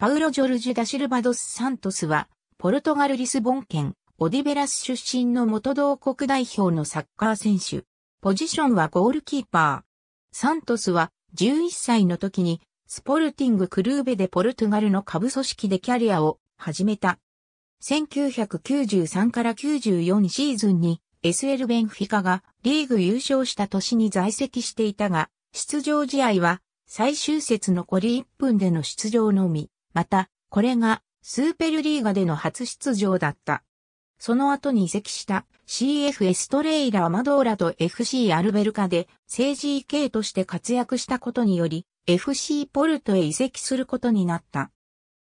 パウロ・ジョルジュ・ダ・シルバ・ドス・サントスは、ポルトガル・リスボン県、オディベラス出身の元同国代表のサッカー選手。ポジションはゴールキーパー。サントスは、11歳の時に、スポルティング・クルーベでポルトガルの下部組織でキャリアを始めた。1993から94シーズンに、SL ベンフィカがリーグ優勝した年に在籍していたが、出場試合は、最終節残り1分での出場のみ。また、これがスーペルリーガでの初出場だった。その後に移籍した CF エストレイラ・アマドーラと FC アルベルカで正 GK として活躍したことにより FC ポルトへ移籍することになった。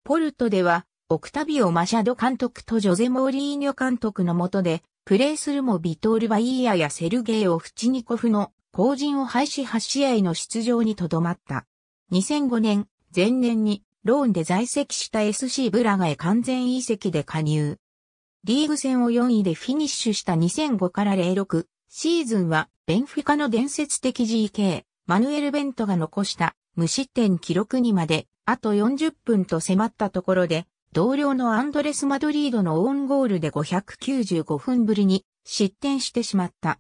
ポルトではオクタビオ・マシャド監督とジョゼ・モーリーニョ監督の下でプレーするもビトール・バイーアやセルゲイ・オフチニコフの後陣を廃止8試合の出場にとどまった。2005年、前年にローンで在籍した SC ブラガへ完全移籍で加入。リーグ戦を4位でフィニッシュした2005から06シーズンはベンフィカの伝説的 GK、マヌエル・ベントが残した無失点記録にまであと40分と迫ったところで同僚のアンドレス・マドリードのオウンゴールで595分ぶりに失点してしまった。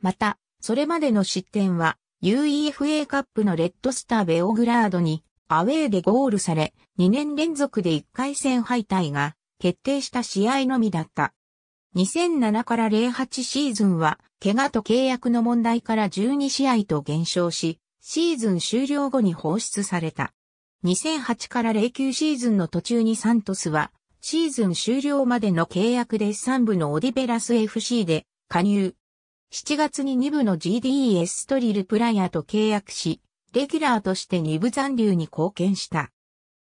また、それまでの失点は UEFA カップのレッドスター・ベオグラードにアウェーでゴールされ、2年連続で1回戦敗退が決定した試合のみだった。2007から08シーズンは、怪我と契約の問題から12試合と減少し、シーズン終了後に放出された。2008から09シーズンの途中にサントスは、シーズン終了までの契約で3部のオディベラス FC で加入。7月に2部の GD エストリルプラヤと契約し、レギュラーとして2部残留に貢献した。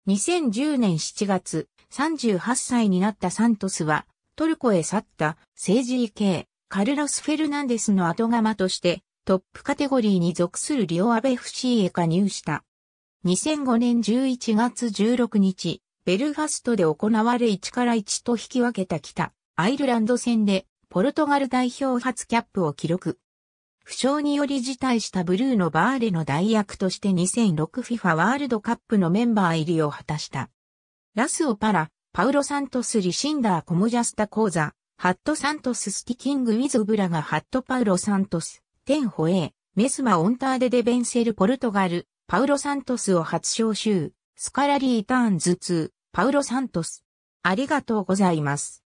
2010年7月、38歳になったサントスは、トルコへ去った、正 GK、カルロス・フェルナンデスの後釜として、トップカテゴリーに属するリオアベ FC へ加入した。2005年11月16日、ベルファストで行われ1-1と引き分けた北アイルランド戦で、ポルトガル代表初キャップを記録。負傷により辞退したブルーノ・バーレの代役として2006FIFA ワールドカップのメンバー入りを果たした。ラスオパラ、パウロ・サントス・リシンダー・コムジャスタ・コーザ、ハット・サントス・スティキング・ウィズ・ブラガ・ハット・パウロ・サントス、テン・ホエー、メスマ・オンターデ・デ・ベンセル・ポルトガル、パウロ・サントスを初招集、スカラリー・ターンズ2、パウロ・サントス。ありがとうございます。